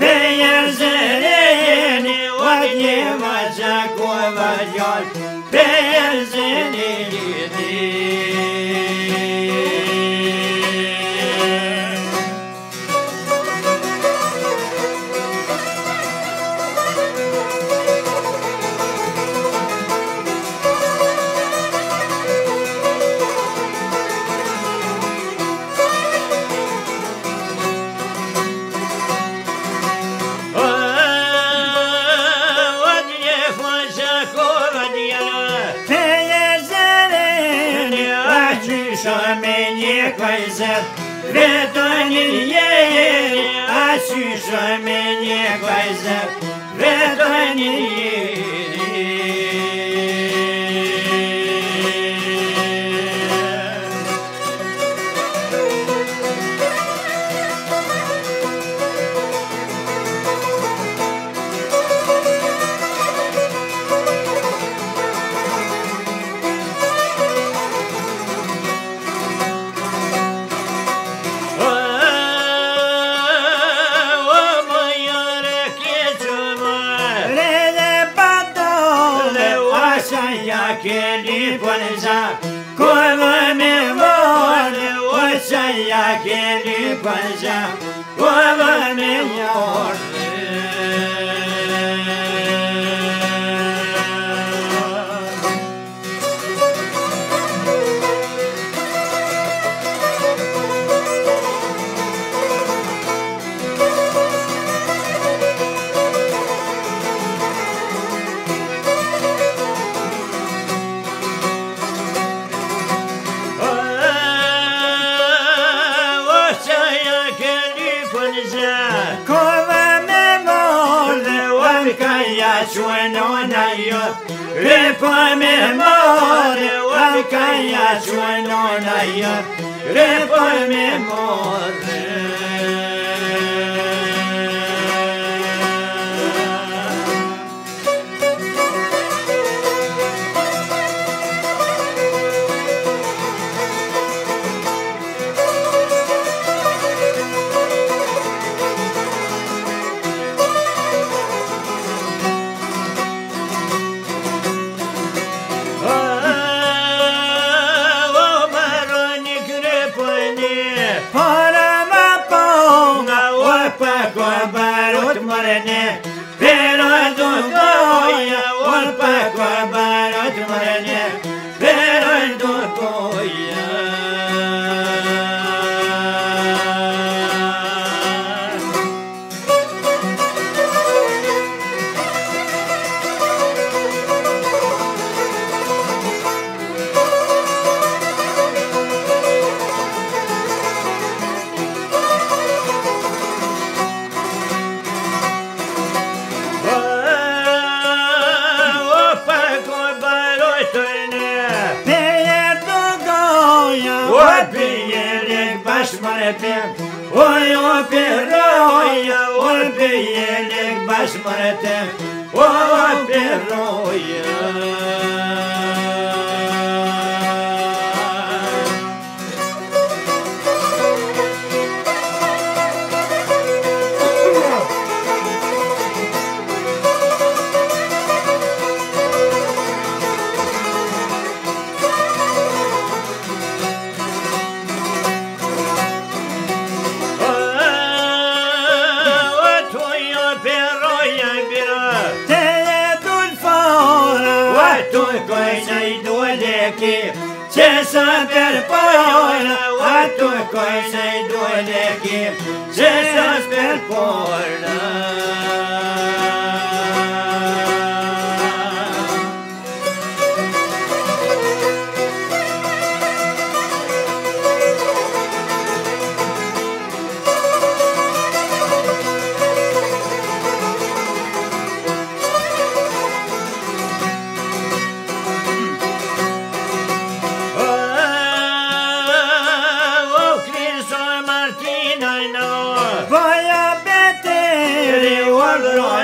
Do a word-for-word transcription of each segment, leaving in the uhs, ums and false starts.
Beyazini odimacak olacak, beyazini Seni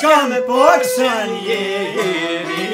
Campo Sangue.